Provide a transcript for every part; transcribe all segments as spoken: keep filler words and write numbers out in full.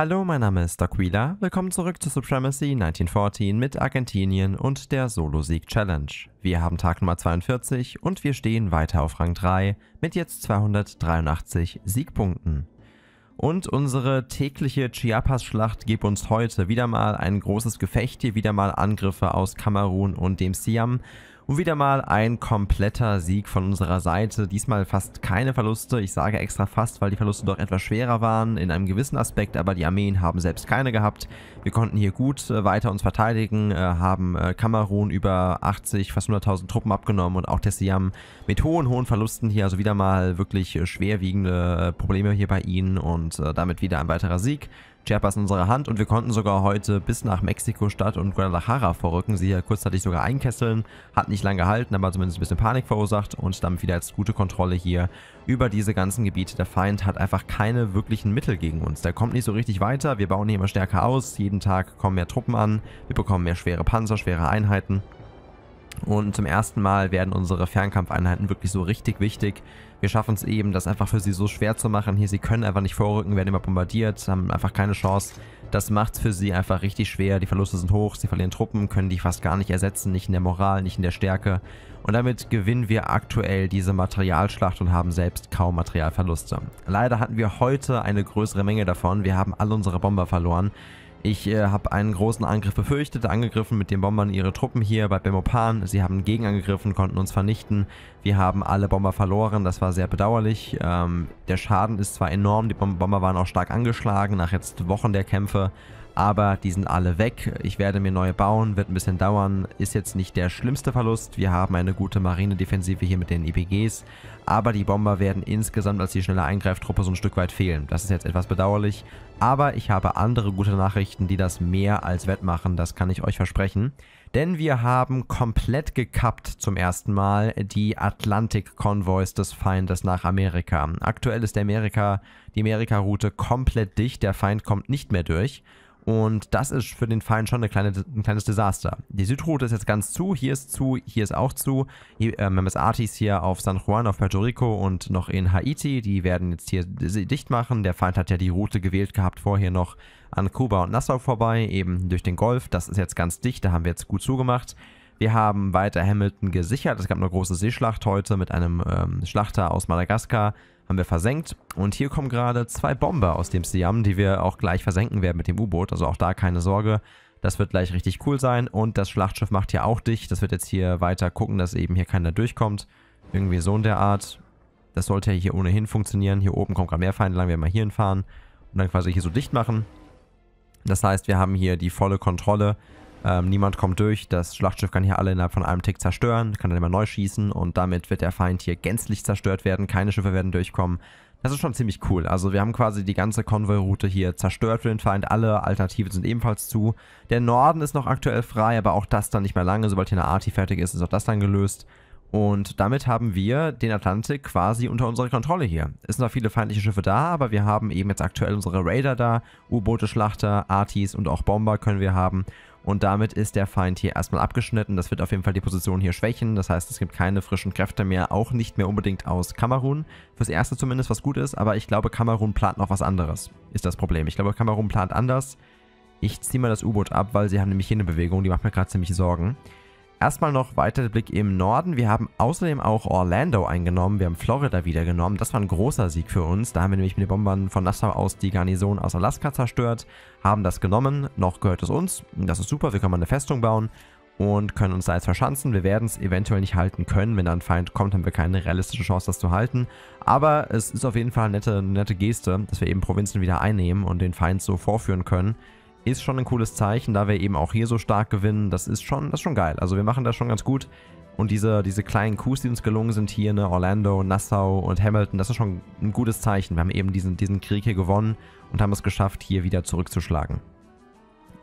Hallo, mein Name ist Aquila, willkommen zurück zu Supremacy neunzehnhundertvierzehn mit Argentinien und der Solo-Sieg-Challenge. Wir haben Tag Nummer zweiundvierzig und wir stehen weiter auf Rang drei mit jetzt zweihundertdreiundachtzig Siegpunkten. Und unsere tägliche Chiapas-Schlacht gibt uns heute wieder mal ein großes Gefecht, hier wieder mal Angriffe aus Kamerun und dem Siam. Und wieder mal ein kompletter Sieg von unserer Seite, diesmal fast keine Verluste, ich sage extra fast, weil die Verluste doch etwas schwerer waren in einem gewissen Aspekt, aber die Armeen haben selbst keine gehabt. Wir konnten hier gut äh, weiter uns verteidigen, äh, haben äh, Kamerun über achtzig, fast hunderttausend Truppen abgenommen und auch der Siam mit hohen, hohen Verlusten hier, also wieder mal wirklich äh, schwerwiegende äh, Probleme hier bei ihnen und äh, damit wieder ein weiterer Sieg. Sherpa in unserer Hand und wir konnten sogar heute bis nach Mexiko-Stadt und Guadalajara vorrücken, sie hier kurzzeitig sogar einkesseln, hat nicht lange gehalten, aber zumindest ein bisschen Panik verursacht und damit wieder jetzt gute Kontrolle hier über diese ganzen Gebiete. Der Feind hat einfach keine wirklichen Mittel gegen uns, der kommt nicht so richtig weiter, wir bauen hier immer stärker aus, jeden Tag kommen mehr Truppen an, wir bekommen mehr schwere Panzer, schwere Einheiten. Und zum ersten Mal werden unsere Fernkampfeinheiten wirklich so richtig wichtig. Wir schaffen es eben, das einfach für sie so schwer zu machen. Hier, sie können einfach nicht vorrücken, werden immer bombardiert, haben einfach keine Chance. Das macht es für sie einfach richtig schwer. Die Verluste sind hoch, sie verlieren Truppen, können die fast gar nicht ersetzen, nicht in der Moral, nicht in der Stärke. Und damit gewinnen wir aktuell diese Materialschlacht und haben selbst kaum Materialverluste. Leider hatten wir heute eine größere Menge davon. Wir haben alle unsere Bomber verloren. Ich äh, habe einen großen Angriff befürchtet, angegriffen mit den Bombern ihre Truppen hier bei Bemopan. Sie haben gegenangegriffen, konnten uns vernichten. Wir haben alle Bomber verloren, das war sehr bedauerlich. Ähm, der Schaden ist zwar enorm, die Bomber waren auch stark angeschlagen nach jetzt Wochen der Kämpfe, aber die sind alle weg. Ich werde mir neue bauen, wird ein bisschen dauern, ist jetzt nicht der schlimmste Verlust. Wir haben eine gute Marinedefensive hier mit den E B Gs, aber die Bomber werden insgesamt als die schnelle Eingreiftruppe so ein Stück weit fehlen. Das ist jetzt etwas bedauerlich. Aber ich habe andere gute Nachrichten, die das mehr als wettmachen, das kann ich euch versprechen. Denn wir haben komplett gekappt zum ersten Mal die Atlantik-Konvois des Feindes nach Amerika. Aktuell ist der Amerika, die Amerika-Route komplett dicht, der Feind kommt nicht mehr durch. Und das ist für den Feind schon eine kleine, ein kleines Desaster. Die Südroute ist jetzt ganz zu, hier ist zu, hier ist auch zu. Hier, ähm, M S A Ts hier auf San Juan, auf Puerto Rico und noch in Haiti, die werden jetzt hier dicht machen. Der Feind hat ja die Route gewählt gehabt, vorher noch an Kuba und Nassau vorbei, eben durch den Golf. Das ist jetzt ganz dicht, da haben wir jetzt gut zugemacht. Wir haben weiter Hamilton gesichert, es gab eine große Seeschlacht heute mit einem ähm, Schlachter aus Madagaskar, haben wir versenkt und hier kommen gerade zwei Bomber aus dem Siam, die wir auch gleich versenken werden mit dem U-Boot, also auch da keine Sorge, das wird gleich richtig cool sein und das Schlachtschiff macht hier auch dicht, das wird jetzt hier weiter gucken, dass eben hier keiner durchkommt, irgendwie so in der Art, das sollte ja hier ohnehin funktionieren, hier oben kommt gerade mehr Feinde lang, wir werden mal hier hinfahren und dann quasi hier so dicht machen, das heißt wir haben hier die volle Kontrolle. Ähm, niemand kommt durch, das Schlachtschiff kann hier alle innerhalb von einem Tick zerstören, kann dann immer neu schießen und damit wird der Feind hier gänzlich zerstört werden, keine Schiffe werden durchkommen. Das ist schon ziemlich cool, also wir haben quasi die ganze Konvoiroute hier zerstört für den Feind, alle Alternativen sind ebenfalls zu. Der Norden ist noch aktuell frei, aber auch das dann nicht mehr lange, sobald hier eine Arti fertig ist, ist auch das dann gelöst. Und damit haben wir den Atlantik quasi unter unserer Kontrolle hier. Es sind noch viele feindliche Schiffe da, aber wir haben eben jetzt aktuell unsere Raider da, U-Boote, Schlachter, Artis und auch Bomber können wir haben. Und damit ist der Feind hier erstmal abgeschnitten. Das wird auf jeden Fall die Position hier schwächen. Das heißt, es gibt keine frischen Kräfte mehr, auch nicht mehr unbedingt aus Kamerun. Fürs Erste zumindest, was gut ist. Aber ich glaube, Kamerun plant noch was anderes, ist das Problem. Ich glaube, Kamerun plant anders. Ich ziehe mal das U-Boot ab, weil sie haben nämlich hier eine Bewegung. Die macht mir gerade ziemlich Sorgen. Erstmal noch weiter der Blick im Norden. Wir haben außerdem auch Orlando eingenommen. Wir haben Florida wieder genommen. Das war ein großer Sieg für uns. Da haben wir nämlich mit den Bombern von Nassau aus die Garnison aus Alaska zerstört. Haben das genommen. Noch gehört es uns. Das ist super. Wir können mal eine Festung bauen und können uns da jetzt verschanzen. Wir werden es eventuell nicht halten können. Wenn da ein Feind kommt, haben wir keine realistische Chance, das zu halten. Aber es ist auf jeden Fall eine nette, nette Geste, dass wir eben Provinzen wieder einnehmen und den Feind so vorführen können. Ist schon ein cooles Zeichen, da wir eben auch hier so stark gewinnen, das ist schon, das ist schon geil, also wir machen das schon ganz gut und diese, diese kleinen Coups, die uns gelungen sind hier, ne, Orlando, Nassau und Hamilton, das ist schon ein gutes Zeichen, wir haben eben diesen, diesen Krieg hier gewonnen und haben es geschafft, hier wieder zurückzuschlagen.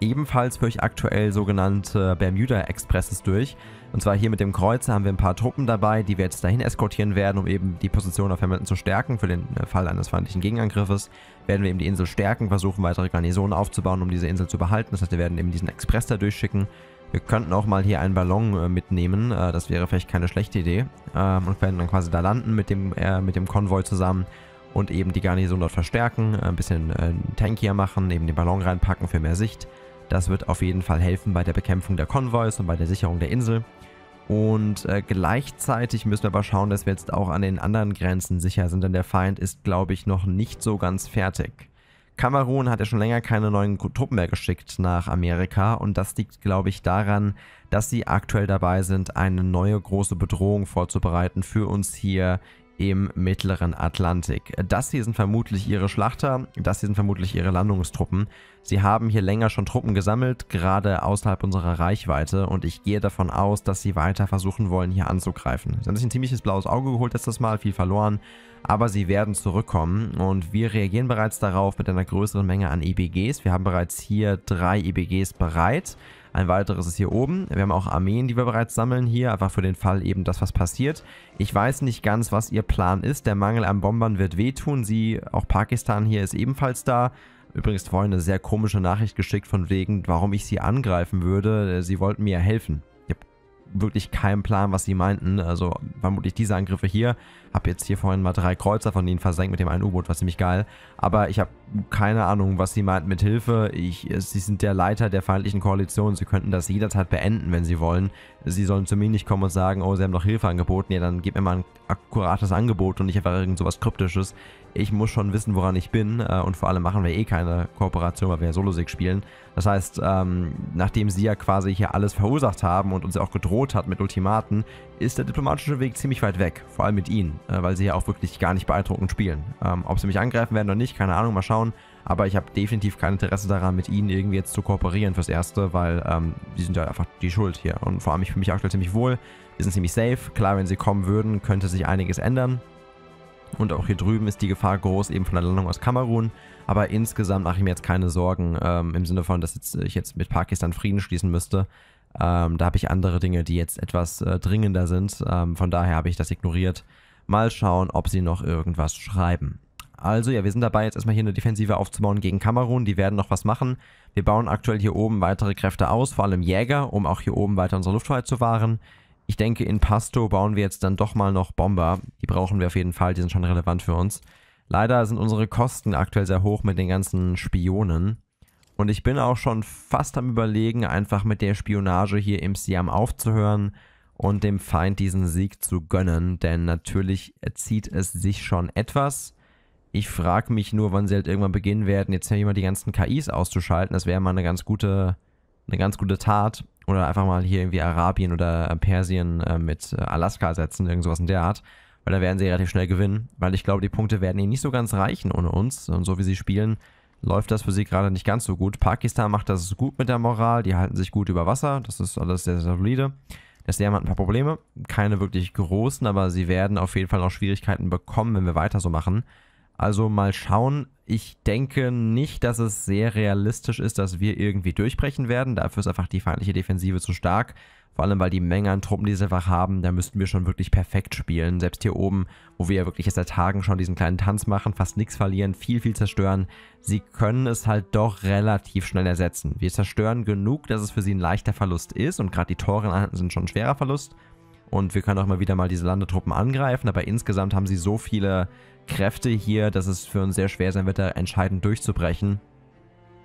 Ebenfalls führe ich aktuell sogenannte Bermuda-Expresses durch. Und zwar hier mit dem Kreuzer haben wir ein paar Truppen dabei, die wir jetzt dahin eskortieren werden, um eben die Position auf Hamilton zu stärken. Für den Fall eines feindlichen Gegenangriffes werden wir eben die Insel stärken, versuchen weitere Garnisonen aufzubauen, um diese Insel zu behalten. Das heißt, wir werden eben diesen Express da durchschicken. Wir könnten auch mal hier einen Ballon mitnehmen, das wäre vielleicht keine schlechte Idee. Und werden dann quasi da landen mit dem, äh, mit dem Konvoi zusammen. und eben die Garnison dort verstärken, ein bisschen äh, tankier machen, eben den Ballon reinpacken für mehr Sicht. Das wird auf jeden Fall helfen bei der Bekämpfung der Konvois und bei der Sicherung der Insel. Und äh, gleichzeitig müssen wir aber schauen, dass wir jetzt auch an den anderen Grenzen sicher sind, denn der Feind ist, glaube ich, noch nicht so ganz fertig. Kamerun hat ja schon länger keine neuen Truppen mehr geschickt nach Amerika und das liegt, glaube ich, daran, dass sie aktuell dabei sind, eine neue große Bedrohung vorzubereiten für uns hier im mittleren Atlantik. Das hier sind vermutlich ihre Schlachter, das hier sind vermutlich ihre Landungstruppen. Sie haben hier länger schon Truppen gesammelt, gerade außerhalb unserer Reichweite, und ich gehe davon aus, dass sie weiter versuchen wollen, hier anzugreifen. Sie haben sich ein ziemliches blaues Auge geholt letztes Mal, viel verloren, aber sie werden zurückkommen und wir reagieren bereits darauf mit einer größeren Menge an E B Gs. Wir haben bereits hier drei E B Gs bereit, ein weiteres ist hier oben. Wir haben auch Armeen, die wir bereits sammeln hier, einfach für den Fall eben, dass was passiert. Ich weiß nicht ganz, was ihr Plan ist. Der Mangel an Bombern wird wehtun. Sie, auch Pakistan hier ist ebenfalls da. Übrigens vorhin eine sehr komische Nachricht geschickt von wegen, warum ich sie angreifen würde. Sie wollten mir helfen. Ich habe wirklich keinen Plan, was sie meinten. Also vermutlich diese Angriffe hier. Habe jetzt hier vorhin mal drei Kreuzer von ihnen versenkt mit dem einen U-Boot, war ziemlich geil. Aber ich habe keine Ahnung, was sie meinten mit Hilfe. Ich, sie sind der Leiter der feindlichen Koalition. Sie könnten das jederzeit beenden, wenn sie wollen. Sie sollen zu mir nicht kommen und sagen, oh, sie haben doch Hilfe angeboten. Ja, dann gebt mir mal ein akkurates Angebot und nicht einfach irgend sowas Kryptisches. Ich muss schon wissen, woran ich bin, und vor allem machen wir eh keine Kooperation, weil wir ja Solo-Sieg spielen. Das heißt, ähm, nachdem sie ja quasi hier alles verursacht haben und uns ja auch gedroht hat mit Ultimaten, ist der diplomatische Weg ziemlich weit weg, vor allem mit ihnen, äh, weil sie ja auch wirklich gar nicht beeindruckend spielen. Ähm, ob sie mich angreifen werden oder nicht, keine Ahnung, mal schauen, aber ich habe definitiv kein Interesse daran, mit ihnen irgendwie jetzt zu kooperieren fürs Erste, weil ähm, die sind ja einfach die Schuld hier und vor allem ich fühle mich aktuell ziemlich wohl, wir sind ziemlich safe, klar, wenn sie kommen würden, könnte sich einiges ändern. Und auch hier drüben ist die Gefahr groß, eben von der Landung aus Kamerun. Aber insgesamt mache ich mir jetzt keine Sorgen, ähm, im Sinne von, dass jetzt, ich jetzt mit Pakistan Frieden schließen müsste. Ähm, da habe ich andere Dinge, die jetzt etwas äh, dringender sind. Ähm, von daher habe ich das ignoriert. Mal schauen, ob sie noch irgendwas schreiben. Also ja, wir sind dabei, jetzt erstmal hier eine Defensive aufzubauen gegen Kamerun. Die werden noch was machen. Wir bauen aktuell hier oben weitere Kräfte aus, vor allem Jäger, um auch hier oben weiter unsere Luftfreiheit zu wahren. Ich denke, in Pasto bauen wir jetzt dann doch mal noch Bomber. Die brauchen wir auf jeden Fall, die sind schon relevant für uns. Leider sind unsere Kosten aktuell sehr hoch mit den ganzen Spionen. Und ich bin auch schon fast am Überlegen, einfach mit der Spionage hier im Siam aufzuhören und dem Feind diesen Sieg zu gönnen. Denn natürlich zieht es sich schon etwas. Ich frage mich nur, wann sie halt irgendwann beginnen werden, jetzt hier mal die ganzen K Is auszuschalten. Das wäre mal eine ganz gute, eine ganz gute Tat. Oder einfach mal hier irgendwie Arabien oder Persien äh, mit äh, Alaska setzen, irgend sowas in der Art. Weil da werden sie relativ schnell gewinnen. Weil ich glaube, die Punkte werden ihnen nicht so ganz reichen ohne uns. Und so wie sie spielen, läuft das für sie gerade nicht ganz so gut. Pakistan macht das gut mit der Moral. Die halten sich gut über Wasser. Das ist alles sehr, sehr solide. Der Siam hat ein paar Probleme. Keine wirklich großen, aber sie werden auf jeden Fall noch Schwierigkeiten bekommen, wenn wir weiter so machen. Also mal schauen. Ich denke nicht, dass es sehr realistisch ist, dass wir irgendwie durchbrechen werden. Dafür ist einfach die feindliche Defensive zu stark. Vor allem, weil die Menge an Truppen, die sie einfach haben, da müssten wir schon wirklich perfekt spielen. Selbst hier oben, wo wir ja wirklich jetzt seit Tagen schon diesen kleinen Tanz machen, fast nichts verlieren, viel, viel zerstören. Sie können es halt doch relativ schnell ersetzen. Wir zerstören genug, dass es für sie ein leichter Verlust ist. Und gerade die teuren Einheiten sind schon ein schwerer Verlust. Und wir können auch mal wieder mal diese Landetruppen angreifen. Aber insgesamt haben sie so viele Kräfte hier, dass es für uns sehr schwer sein wird, da entscheidend durchzubrechen.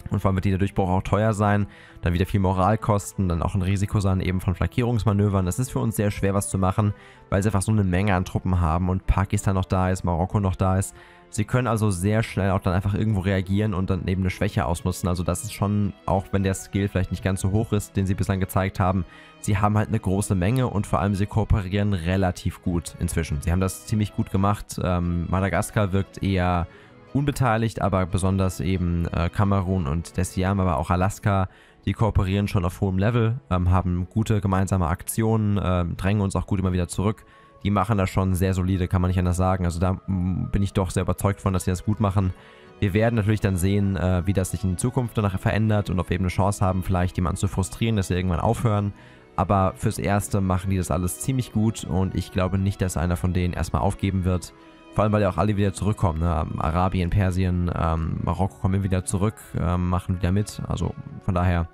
Und vor allem wird dieser Durchbruch auch teuer sein, dann wieder viel Moral kosten, dann auch ein Risiko sein eben von Flankierungsmanövern. Das ist für uns sehr schwer, was zu machen, weil sie einfach so eine Menge an Truppen haben und Pakistan noch da ist, Marokko noch da ist. Sie können also sehr schnell auch dann einfach irgendwo reagieren und dann eben eine Schwäche ausnutzen. Also das ist schon, auch wenn der Skill vielleicht nicht ganz so hoch ist, den sie bislang gezeigt haben, sie haben halt eine große Menge und vor allem sie kooperieren relativ gut inzwischen. Sie haben das ziemlich gut gemacht. Ähm, Madagaskar wirkt eher unbeteiligt, aber besonders eben äh, Kamerun und der Siam, aber auch Alaska, die kooperieren schon auf hohem Level, ähm, haben gute gemeinsame Aktionen, äh, drängen uns auch gut immer wieder zurück. Die machen das schon sehr solide, kann man nicht anders sagen. Also da bin ich doch sehr überzeugt von, dass sie das gut machen. Wir werden natürlich dann sehen, äh, wie das sich in Zukunft danach verändert und ob wir eben eine Chance haben, vielleicht jemanden zu frustrieren, dass sie irgendwann aufhören. Aber fürs Erste machen die das alles ziemlich gut und ich glaube nicht, dass einer von denen erstmal aufgeben wird. Vor allem, weil ja auch alle wieder zurückkommen. Ne? Arabien, Persien, ähm, Marokko kommen wieder zurück, ähm, machen wieder mit. Also von daher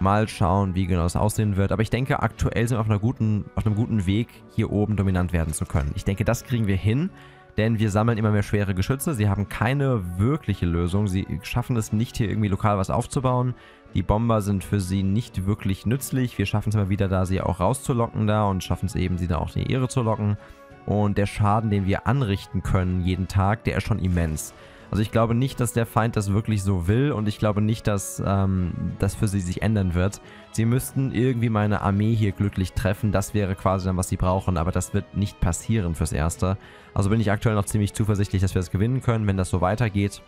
mal schauen, wie genau es aussehen wird. Aber ich denke, aktuell sind wir auf, einer guten, auf einem guten Weg, hier oben dominant werden zu können. Ich denke, das kriegen wir hin. denn wir sammeln immer mehr schwere Geschütze. Sie haben keine wirkliche Lösung. Sie schaffen es nicht, hier irgendwie lokal was aufzubauen. Die Bomber sind für sie nicht wirklich nützlich. Wir schaffen es immer wieder, da sie auch rauszulocken da und schaffen es eben, sie dann auch in die Irre zu locken. Und der Schaden, den wir anrichten können jeden Tag, der ist schon immens. Also ich glaube nicht, dass der Feind das wirklich so will und ich glaube nicht, dass ähm, das für sie sich ändern wird. Sie müssten irgendwie meine Armee hier glücklich treffen, das wäre quasi dann, was sie brauchen, aber das wird nicht passieren fürs Erste. Also bin ich aktuell noch ziemlich zuversichtlich, dass wir das gewinnen können, wenn das so weitergeht.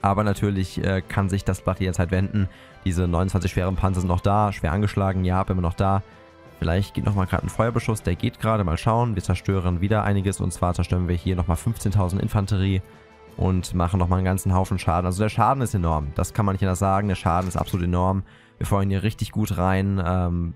Aber natürlich äh, kann sich das Blatt jederzeit wenden. Diese neunundzwanzig schweren Panzer sind noch da, schwer angeschlagen, ja, immer noch da. Vielleicht geht nochmal gerade ein Feuerbeschuss, der geht gerade, mal schauen. Wir zerstören wieder einiges und zwar zerstören wir hier nochmal fünfzehntausend Infanterie und machen nochmal einen ganzen Haufen Schaden. Also der Schaden ist enorm, das kann man nicht anders sagen, der Schaden ist absolut enorm. Wir feuern hier richtig gut rein, ähm,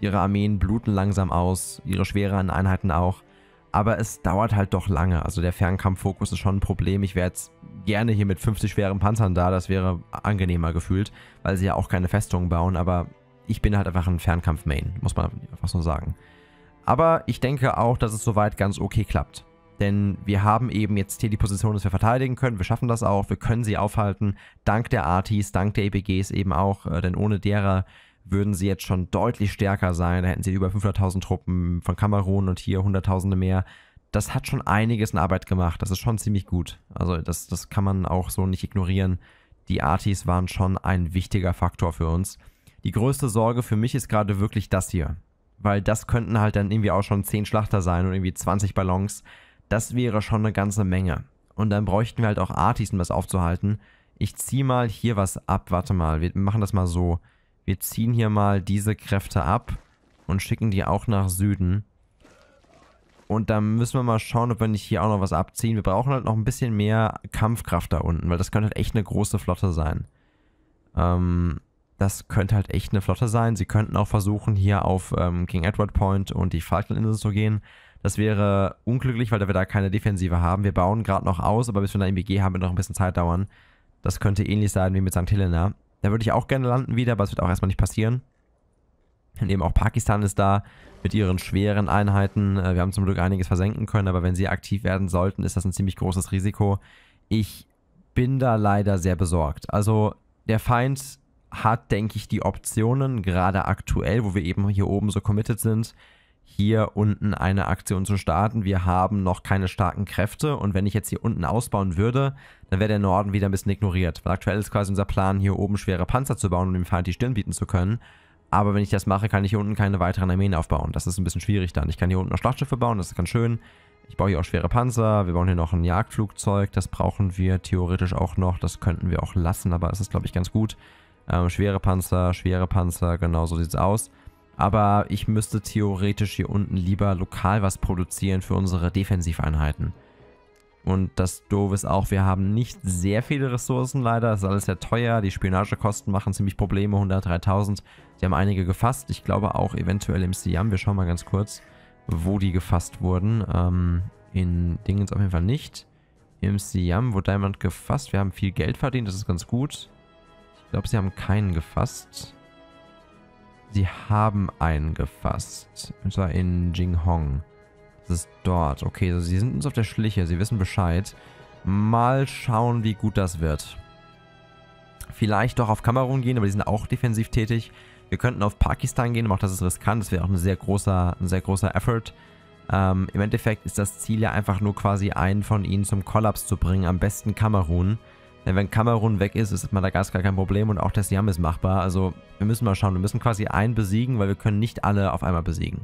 ihre Armeen bluten langsam aus, ihre schweren Einheiten auch. Aber es dauert halt doch lange, also der Fernkampffokus ist schon ein Problem. Ich wäre jetzt gerne hier mit fünfzig schweren Panzern da, das wäre angenehmer gefühlt, weil sie ja auch keine Festungen bauen, aber ich bin halt einfach ein Fernkampf-Main, muss man einfach so sagen. Aber ich denke auch, dass es soweit ganz okay klappt. Denn wir haben eben jetzt hier die Position, dass wir verteidigen können. Wir schaffen das auch. Wir können sie aufhalten. Dank der Artis, dank der E B Gs eben auch. Äh, denn ohne derer würden sie jetzt schon deutlich stärker sein. Da hätten sie über fünfhunderttausend Truppen von Kamerun und hier Hunderttausende mehr. Das hat schon einiges in Arbeit gemacht. Das ist schon ziemlich gut. Also das, das kann man auch so nicht ignorieren. Die Artis waren schon ein wichtiger Faktor für uns. Die größte Sorge für mich ist gerade wirklich das hier. Weil das könnten halt dann irgendwie auch schon zehn Schlachter sein und irgendwie zwanzig Ballons. Das wäre schon eine ganze Menge. Und dann bräuchten wir halt auch Artis, um das aufzuhalten. Ich ziehe mal hier was ab. Warte mal, wir machen das mal so. Wir ziehen hier mal diese Kräfte ab und schicken die auch nach Süden. Und dann müssen wir mal schauen, ob wir nicht hier auch noch was abziehen. Wir brauchen halt noch ein bisschen mehr Kampfkraft da unten, weil das könnte halt echt eine große Flotte sein. Ähm, das könnte halt echt eine Flotte sein. Sie könnten auch versuchen, hier auf ähm, King Edward Point und die Falklandinseln zu gehen. Das wäre unglücklich, weil wir da keine Defensive haben. Wir bauen gerade noch aus, aber bis wir eine E B G haben, wird noch ein bisschen Zeit dauern. Das könnte ähnlich sein wie mit Sankt Helena. Da würde ich auch gerne landen wieder, aber es wird auch erstmal nicht passieren. Und eben auch Pakistan ist da mit ihren schweren Einheiten. Wir haben zum Glück einiges versenken können, aber wenn sie aktiv werden sollten, ist das ein ziemlich großes Risiko. Ich bin da leider sehr besorgt. Also der Feind hat, denke ich, die Optionen, gerade aktuell, wo wir eben hier oben so committed sind, hier unten eine Aktion zu starten. Wir haben noch keine starken Kräfte und wenn ich jetzt hier unten ausbauen würde, dann wäre der Norden wieder ein bisschen ignoriert. Weil aktuell ist quasi unser Plan, hier oben schwere Panzer zu bauen, um dem Feind die Stirn bieten zu können. Aber wenn ich das mache, kann ich hier unten keine weiteren Armeen aufbauen. Das ist ein bisschen schwierig dann. Ich kann hier unten noch Schlachtschiffe bauen, das ist ganz schön. Ich baue hier auch schwere Panzer, wir bauen hier noch ein Jagdflugzeug, das brauchen wir theoretisch auch noch. Das könnten wir auch lassen, aber es ist, glaube ich, ganz gut. Ähm, schwere Panzer, schwere Panzer, genau so sieht es aus. Aber ich müsste theoretisch hier unten lieber lokal was produzieren für unsere Defensiveinheiten. Und das Doofe ist auch, wir haben nicht sehr viele Ressourcen leider. Das ist alles sehr teuer. Die Spionagekosten machen ziemlich Probleme. hundertdreitausend. Sie haben einige gefasst. Ich glaube auch eventuell im Siam. Wir schauen mal ganz kurz, wo die gefasst wurden. Ähm, in Dingens auf jeden Fall nicht. Im Siam wurde jemand gefasst. Wir haben viel Geld verdient. Das ist ganz gut. Ich glaube, sie haben keinen gefasst. Sie haben einen gefasst. Und zwar in Jinghong. Das ist dort. Okay, also sie sind uns auf der Schliche. Sie wissen Bescheid. Mal schauen, wie gut das wird. Vielleicht doch auf Kamerun gehen, aber die sind auch defensiv tätig. Wir könnten auf Pakistan gehen, aber auch das ist riskant. Das wäre auch ein sehr großer, ein sehr großer Effort. Ähm, im Endeffekt ist das Ziel ja einfach nur quasi einen von ihnen zum Kollaps zu bringen. Am besten Kamerun. Denn wenn Kamerun weg ist, ist Madagaskar kein Problem und auch der Siam ist machbar. Also wir müssen mal schauen, wir müssen quasi einen besiegen, weil wir können nicht alle auf einmal besiegen.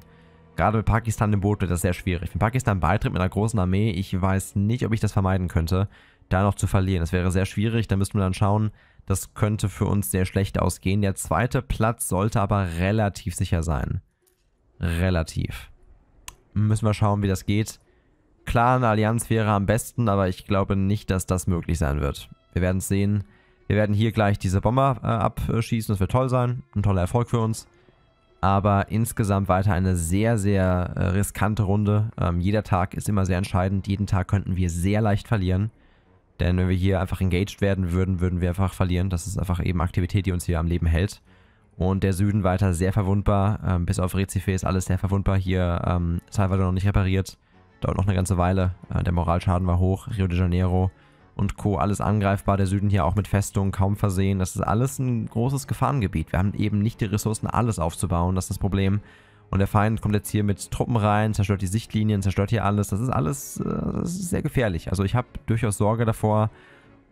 Gerade mit Pakistan im Boot wird das sehr schwierig. Wenn Pakistan beitritt mit einer großen Armee, ich weiß nicht, ob ich das vermeiden könnte, da noch zu verlieren. Das wäre sehr schwierig, da müssten wir dann schauen, das könnte für uns sehr schlecht ausgehen. Der zweite Platz sollte aber relativ sicher sein. Relativ. Müssen wir schauen, wie das geht. Klar, eine Allianz wäre am besten, aber ich glaube nicht, dass das möglich sein wird. Wir werden es sehen. Wir werden hier gleich diese Bomber äh, abschießen. Das wird toll sein. Ein toller Erfolg für uns. Aber insgesamt weiter eine sehr, sehr äh, riskante Runde. Ähm, jeder Tag ist immer sehr entscheidend. Jeden Tag könnten wir sehr leicht verlieren. Denn wenn wir hier einfach engaged werden würden, würden wir einfach verlieren. Das ist einfach eben Aktivität, die uns hier am Leben hält. Und der Süden weiter sehr verwundbar. Ähm, bis auf Recife ist alles sehr verwundbar. Hier ähm, Salvador noch nicht repariert. Dauert noch eine ganze Weile. Äh, der Moralschaden war hoch. Rio de Janeiro und Co. alles angreifbar. Der Süden hier auch mit Festungen kaum versehen. Das ist alles ein großes Gefahrengebiet. Wir haben eben nicht die Ressourcen, alles aufzubauen. Das ist das Problem. Und der Feind kommt jetzt hier mit Truppen rein, zerstört die Sichtlinien, zerstört hier alles. Das ist alles äh, das ist sehr gefährlich. Also ich habe durchaus Sorge davor.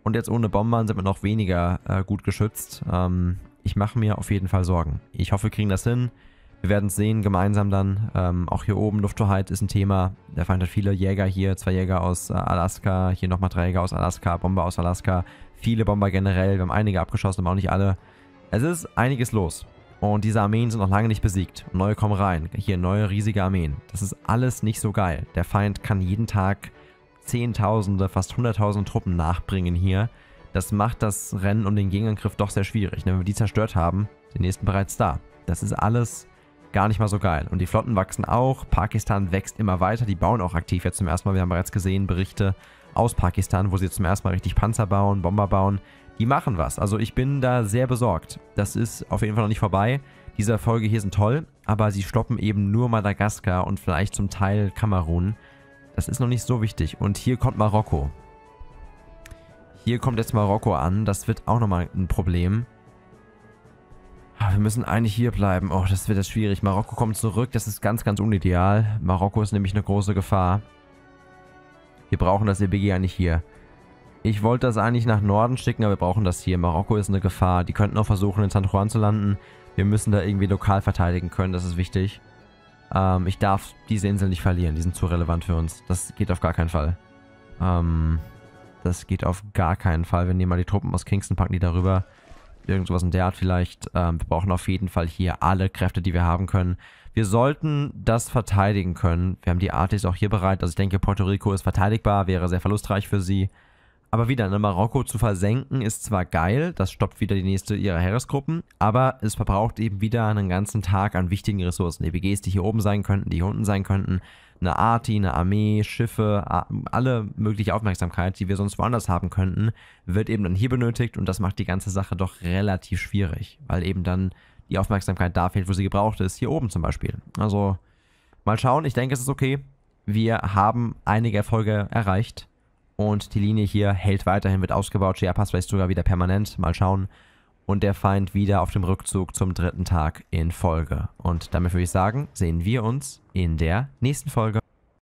Und jetzt ohne Bombern sind wir noch weniger äh, gut geschützt. Ähm, ich mache mir auf jeden Fall Sorgen. Ich hoffe, wir kriegen das hin. Wir werden es sehen, gemeinsam dann. Ähm, auch hier oben, Lufthoheit ist ein Thema. Der Feind hat viele Jäger hier, zwei Jäger aus äh, Alaska, hier nochmal drei Jäger aus Alaska, Bomber aus Alaska, viele Bomber generell. Wir haben einige abgeschossen, aber auch nicht alle. Es ist einiges los. Und diese Armeen sind noch lange nicht besiegt. Neue kommen rein. Hier neue riesige Armeen. Das ist alles nicht so geil. Der Feind kann jeden Tag Zehntausende, fast hunderttausend Truppen nachbringen hier. Das macht das Rennen um den Gegenangriff doch sehr schwierig. Wenn wir die zerstört haben, sind die nächsten bereits da. Das ist alles gar nicht mal so geil. Und die Flotten wachsen auch. Pakistan wächst immer weiter. Die bauen auch aktiv jetzt zum ersten Mal. Wir haben bereits gesehen Berichte aus Pakistan, wo sie zum ersten Mal richtig Panzer bauen, Bomber bauen. Die machen was. Also ich bin da sehr besorgt. Das ist auf jeden Fall noch nicht vorbei. Diese Erfolge hier sind toll, aber sie stoppen eben nur Madagaskar und vielleicht zum Teil Kamerun. Das ist noch nicht so wichtig. Und hier kommt Marokko. Hier kommt jetzt Marokko an. Das wird auch nochmal ein Problem. Wir müssen eigentlich hier bleiben. Oh, das wird jetzt schwierig. Marokko kommt zurück. Das ist ganz, ganz unideal. Marokko ist nämlich eine große Gefahr. Wir brauchen das E B G eigentlich hier. Ich wollte das eigentlich nach Norden schicken, aber wir brauchen das hier. Marokko ist eine Gefahr. Die könnten auch versuchen, in San Juan zu landen. Wir müssen da irgendwie lokal verteidigen können. Das ist wichtig. Ähm, ich darf diese Inseln nicht verlieren. Die sind zu relevant für uns. Das geht auf gar keinen Fall. Ähm, das geht auf gar keinen Fall. Wir nehmen mal die Truppen aus Kingston, packen die darüber. Irgend sowas in der Art vielleicht. Ähm, wir brauchen auf jeden Fall hier alle Kräfte, die wir haben können. Wir sollten das verteidigen können. Wir haben die Artis auch hier bereit. Also ich denke, Puerto Rico ist verteidigbar. Wäre sehr verlustreich für sie. Aber wieder, ne, Marokko zu versenken ist zwar geil, das stoppt wieder die nächste ihrer Heeresgruppen, aber es verbraucht eben wieder einen ganzen Tag an wichtigen Ressourcen. E B Gs, die hier oben sein könnten, die hier unten sein könnten, eine Arti, eine Armee, Schiffe, alle mögliche Aufmerksamkeit, die wir sonst woanders haben könnten, wird eben dann hier benötigt und das macht die ganze Sache doch relativ schwierig, weil eben dann die Aufmerksamkeit da fehlt, wo sie gebraucht ist, hier oben zum Beispiel. Also, mal schauen, ich denke, es ist okay. Wir haben einige Erfolge erreicht. Und die Linie hier hält weiterhin, wird ausgebaut. Chiapas vielleicht sogar wieder permanent. Mal schauen. Und der Feind wieder auf dem Rückzug zum dritten Tag in Folge. Und damit würde ich sagen, sehen wir uns in der nächsten Folge.